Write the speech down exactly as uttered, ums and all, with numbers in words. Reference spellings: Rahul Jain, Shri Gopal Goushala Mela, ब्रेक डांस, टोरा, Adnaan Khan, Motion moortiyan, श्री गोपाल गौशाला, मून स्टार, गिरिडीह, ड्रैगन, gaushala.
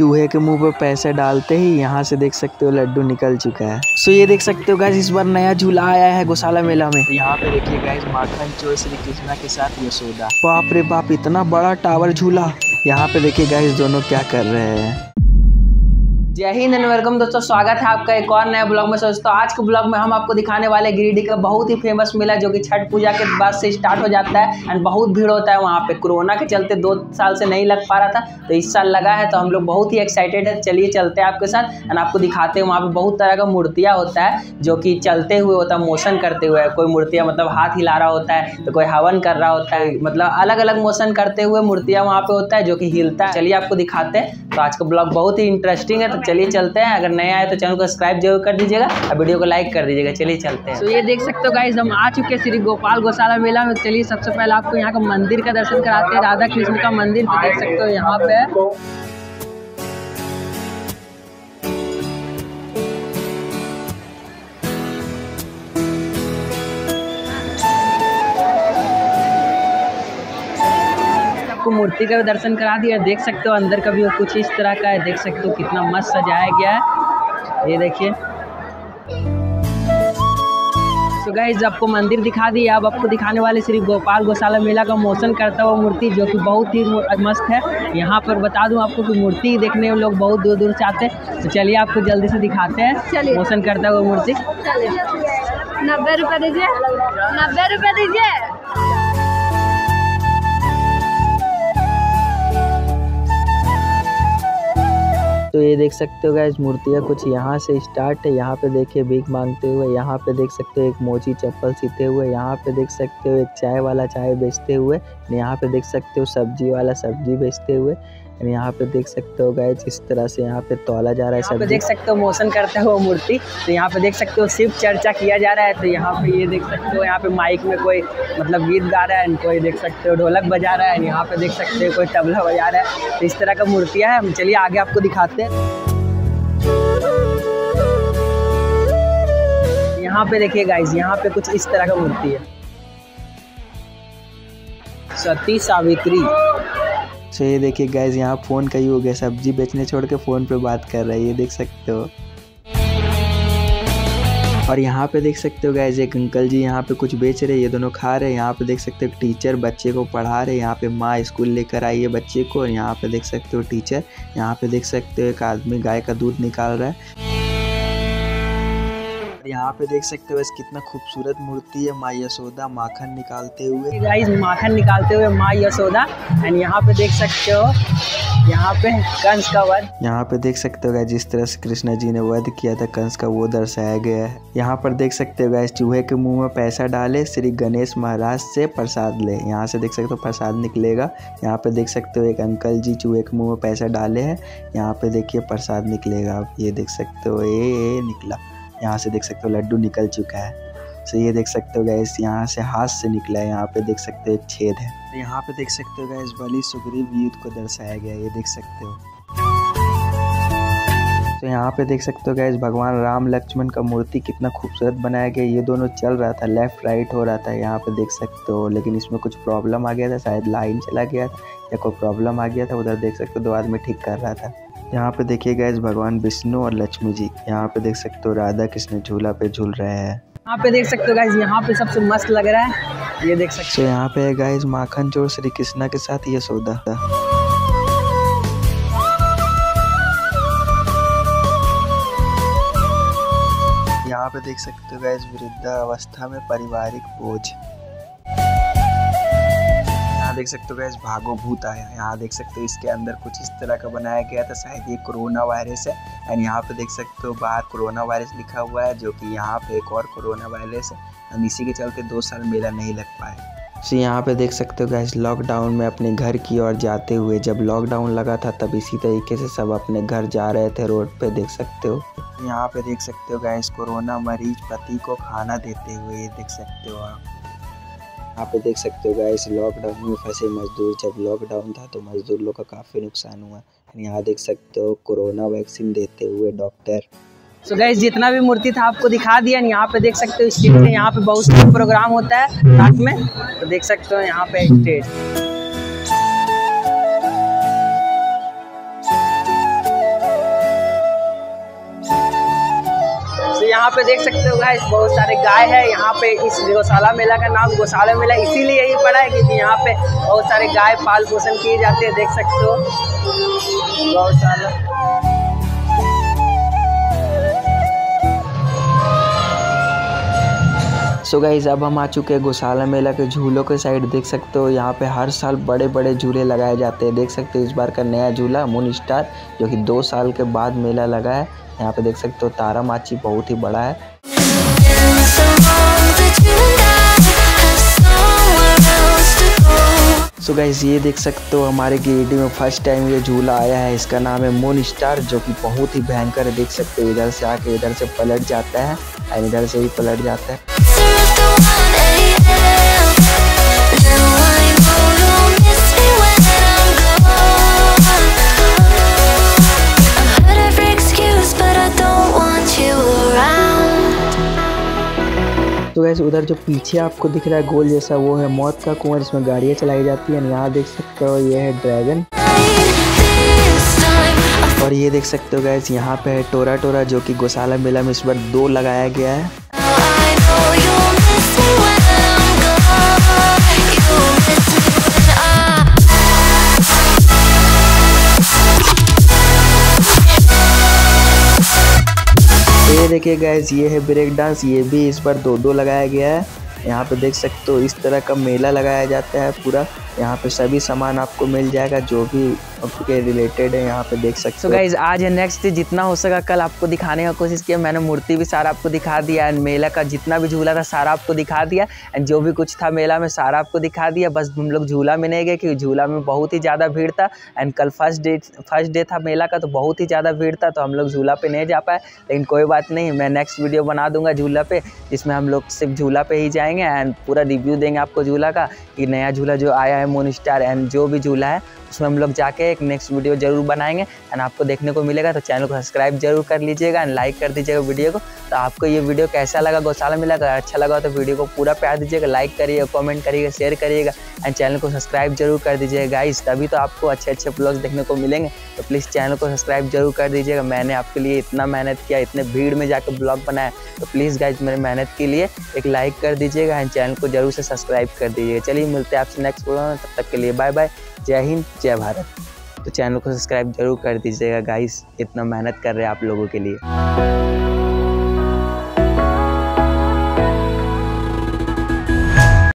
चूहे के मुंह पे पैसे डालते ही यहाँ से देख सकते हो लड्डू निकल चुका है। सो ये देख सकते हो गाइस, इस बार नया झूला आया है गौशाला मेला में। यहाँ पे देखिए गाइस, माखन चोर श्री कृष्णा के साथ यशोदा। बाप रे बाप, इतना बड़ा टावर झूला। यहाँ पे देखिए गाइस दोनों क्या कर रहे हैं। जय हिंद एंड वेलकम दोस्तों, स्वागत है आपका एक और नए ब्लॉग में। दोस्तों आज के ब्लॉग में हम आपको दिखाने वाले गिरिडीह का बहुत ही फेमस मेला जो कि छठ पूजा के बाद से स्टार्ट हो जाता है एंड बहुत भीड़ होता है वहाँ पे। कोरोना के चलते दो साल से नहीं लग पा रहा था, तो इस साल लगा है, तो हम लोग बहुत ही एक्साइटेड है। चलिए चलते हैं आपके साथ एंड आपको दिखाते हैं। वहाँ पर बहुत तरह का मूर्तियाँ होता है जो कि चलते हुए होता है, मोशन करते हुए। कोई मूर्तियाँ मतलब हाथ हिला रहा होता है, तो कोई हवन कर रहा होता है, मतलब अलग अलग मोशन करते हुए मूर्तियाँ वहाँ पर होता है जो कि हिलता है। चलिए आपको दिखाते हैं। तो आज का ब्लॉग बहुत ही इंटरेस्टिंग है, चलिए चलते हैं। अगर नया आए तो चैनल को सब्सक्राइब जरूर कर दीजिएगा और वीडियो को लाइक कर दीजिएगा। चलिए चलते हैं। तो so, ये देख सकते हो गाइस, हम आ चुके हैं श्री गोपाल गौशाला मेला में। चलिए सबसे पहले आपको यहाँ का मंदिर का दर्शन कराते हैं, राधा कृष्ण का मंदिर। तो देख सकते हो यहाँ पे मूर्ति का दर्शन करा दिया। देख सकते हो अंदर का भी कुछ इस तरह का है। देख सकते हो कितना मस्त सजाया गया है, ये देखिए। तो गाइस आपको मंदिर दिखा दिया, अब आपको दिखाने वाले श्री गोपाल गौशाला मेला का मोशन करता हुआ मूर्ति जो कि बहुत ही मस्त है। यहाँ पर बता दूं आपको कि मूर्ति देखने लोग बहुत दूर दूर से आते हैं। तो चलिए आपको जल्दी से दिखाते हैं मोशन करता हुआ मूर्ति। नब्बे रुपये दीजिए, नब्बे रुपये दीजिए। तो ये देख सकते हो गाइस, मूर्तियाँ कुछ यहाँ से स्टार्ट है। यहाँ पे देखिए भीख मांगते हुए, यहाँ पे देख सकते हो एक मोची चप्पल सीते हुए, यहाँ पे देख सकते हो एक चाय वाला चाय बेचते हुए, यहाँ पे देख सकते हो सब्जी वाला सब्जी बेचते हुए, यहाँ पे देख सकते हो गाइस इस तरह से यहाँ पे तौला जा रहा है। यहाँ पे देख सकते हो मोशन करता है वो मूर्ति। तो यहाँ पे देख सकते हो शिव चर्चा किया जा रहा है। तो यहाँ पे ये देख सकते हो, यहाँ पे माइक में कोई मतलब गीत गा रहा है, कोई देख सकते हो ढोलक बजा रहा है, यहाँ पे देख सकते हो कोई तबला बजा रहा है। तो इस तरह का मूर्तियाँ है। हम चलिए आगे आपको दिखाते हैं। यहाँ पे देखिए गाइस, यहाँ पे कुछ इस तरह का मूर्ति है, सती सावित्री। सो ये देखिए गाइज, यहाँ फ़ोन का ही हो गया, सब्जी बेचने छोड़ के फ़ोन पे बात कर रहा है, ये देख सकते हो। और यहाँ पे देख सकते हो गाइज एक अंकल जी यहाँ पे कुछ बेच रहे, ये दोनों खा रहे। यहाँ पे देख सकते हो टीचर बच्चे को पढ़ा रहे, यहाँ पे माँ स्कूल लेकर आई है बच्चे को। और यहाँ पे देख सकते हो टीचर, यहाँ पे देख सकते हो एक आदमी गाय का दूध निकाल रहा है। यहाँ पे देख सकते हो कितना खूबसूरत मूर्ति है, माँ यशोदा माखन निकालते हुए। गाइस माखन निकालते हुए माँ यशोदा। एंड यहाँ पे देख सकते हो, यहाँ पे कंस का वध। यहाँ पे देख सकते हो गाइस जिस तरह से कृष्णा जी ने वध किया था कंस का, वो दर्शाया गया है। यहाँ पर देख सकते हो गाइस चूहे के मुंह में पैसा डाले, श्री गणेश महाराज से प्रसाद ले। यहाँ से देख सकते हो प्रसाद निकलेगा। यहाँ पे देख सकते हो एक अंकल जी चूहे के मुँह में पैसा डाले है, यहाँ पे देखिए प्रसाद निकलेगा। आप ये देख सकते हो, ये निकला। यहाँ से देख सकते हो लड्डू निकल चुका है। सो ये देख सकते हो गैस, यहाँ से हाथ से निकला है। यहाँ पे देख सकते हो एक छेद है। यहाँ पे देख सकते हो गैस बलि सुग्रीव युद्ध को दर्शाया गया, ये देख सकते हो। तो यहाँ पे देख सकते हो गैस भगवान राम लक्ष्मण का मूर्ति कितना खूबसूरत बनाया गया। ये दोनों चल रहा था, लेफ्ट राइट हो रहा था, यहाँ पे देख सकते हो। लेकिन इसमें कुछ प्रॉब्लम आ गया था, शायद लाइन चला गया था या कोई प्रॉब्लम आ गया था। उधर देख सकते हो दो आदमी ठीक कर रहा था। यहाँ पे देखिए गाइस भगवान विष्णु और लक्ष्मी जी। यहाँ पे देख सकते हो राधा कृष्ण झूला पे झूल रहे हैं। यहाँ पे देख सकते हो गाइस, यहाँ पे सबसे मस्त लग रहा है, ये देख सकते हो। यहाँ पे गाइस माखन चोर श्री कृष्णा के साथ यशोदा। यहाँ पे देख सकते हो गाइस वृद्धावस्था में पारिवारिक बोझ। देख सकते हो गाइस भागो भूत आया। यहाँ देख सकते हो इसके अंदर कुछ इस तरह का बनाया गया था, शायद ये कोरोना वायरस है। एंड यहाँ पे देख सकते हो बाहर कोरोना वायरस लिखा हुआ है, जो कि यहाँ पे एक और कोरोना वायरस है। हम इसी के चलते दो साल मेला नहीं लग पाया। सो यहाँ पे देख सकते हो गाइस लॉकडाउन में अपने घर की ओर जाते हुए, जब लॉकडाउन लगा था तब इसी तरीके से सब अपने घर जा रहे थे, रोड पे देख सकते हो। यहाँ पे देख सकते हो गाइस कोरोना मरीज पति को खाना देते हुए, ये देख सकते हो आप। यहाँ पे देख सकते हो गाइस लॉकडाउन में फंसे मजदूर, जब लॉकडाउन था तो मजदूर लोग का काफ़ी नुकसान हुआ। यहाँ देख सकते हो कोरोना वैक्सीन देते हुए डॉक्टर। सो गाइस जितना भी मूर्ति था आपको दिखा दिया। यहाँ पे देख सकते हो स्टेज पे, यहाँ पे बहुत सारा प्रोग्राम होता है रात में, तो देख सकते हो यहाँ पे स्टेज। यहाँ पे देख सकते हो गाइस बहुत सारे गाय है। यहाँ पे इस गौशाला मेला का नाम गौशाला मेला इसीलिए ही पड़ा है क्योंकि यहाँ पे बहुत सारे गाय पाल पोषण किए जाते हैं, देख सकते हो गौशाला। सो गाइस अब हम आ चुके हैं गौशाला मेला के झूलों के साइड, देख सकते हो यहाँ पे हर साल बड़े बड़े झूले लगाए जाते हैं। देख सकते हो इस बार का नया झूला मून स्टार जो कि दो साल के बाद मेला लगा है। यहाँ पे देख सकते हो तारा माची बहुत ही बड़ा है। सो गाइस ये देख सकते हो हमारे गिरिडीह में फर्स्ट टाइम ये झूला आया है, इसका नाम है मून स्टार जो कि बहुत ही भयंकर है। देख सकते हो इधर से आके इधर से पलट जाता है और इधर से भी पलट जाता है। तो वैसे उधर जो पीछे आपको दिख रहा है गोल जैसा वो है मौत का कुआं जिसमें गाड़ियाँ चलाई जाती हैं। यहाँ देख सकते हो ये है ड्रैगन और ये देख सकते हो गैस यहाँ पे है टोरा टोरा जो कि गौशाला मेला में इस बार दो लगाया गया है। ये देखिए गैस ये है ब्रेक डांस, ये भी इस बार दो दो लगाया गया है। यहाँ पे देख सकते हो इस तरह का मेला लगाया जाता है पूरा। यहाँ पे सभी सामान आपको मिल जाएगा जो भी आपके रिलेटेड है, यहाँ पे देख सकते हो। so गाइज आज है नेक्स्ट, जितना हो सका कल आपको दिखाने का कोशिश किया मैंने। मूर्ति भी सारा आपको दिखा दिया एंड मेला का जितना भी झूला था सारा आपको दिखा दिया एंड जो भी कुछ था मेला में सारा आपको दिखा दिया। बस हम लोग झूला में नहीं गए क्योंकि झूला में बहुत ही ज़्यादा भीड़ था एंड कल फर्स्ट डे फर्स्ट डे था मेला का तो बहुत ही ज़्यादा भीड़ था तो हम लोग झूला पर नहीं जा पाए। लेकिन कोई बात नहीं, मैं नेक्स्ट वीडियो बना दूंगा झूला पे जिसमें हम लोग सिर्फ झूला पर ही जाएंगे एंड पूरा रिव्यू देंगे आपको झूला का कि नया झूला जो आया है मून स्टार एंड जो भी झूला है उसमें हम लोग जाके एक नेक्स्ट वीडियो जरूर बनाएंगे एंड आपको देखने को मिलेगा। तो चैनल को सब्सक्राइब जरूर कर लीजिएगा एंड लाइक कर दीजिएगा वीडियो को। तो आपको ये वीडियो कैसा लगा गौशाला मेला का, अच्छा लगा तो वीडियो को पूरा प्यार दीजिएगा, लाइक करिएगा, कमेंट करिएगा, शेयर करिएगा एंड चैनल को सब्सक्राइब जरूर कर दीजिएगा गाइस, तभी तो आपको अच्छे अच्छे ब्लॉग्स देखने को मिलेंगे। तो प्लीज़ चैनल को सब्सक्राइब जरूर कर दीजिएगा। मैंने आपके लिए इतना मेहनत किया, इतने भीड़ में जाकर ब्लॉग बनाया, तो प्लीज़ गाइस मेरी मेहनत के लिए एक लाइक कर दीजिएगा एंड चैनल को जरूर से सब्सक्राइब कर दीजिएगा। चलिए मिलते हैं आपसे नेक्स्ट ब्लॉग में, तब तक के लिए बाय बाय, जय हिंद जय भारत। तो चैनल को सब्सक्राइब जरूर कर दीजिएगा गाइस, इतना मेहनत कर रहे हैं आप लोगों के लिए।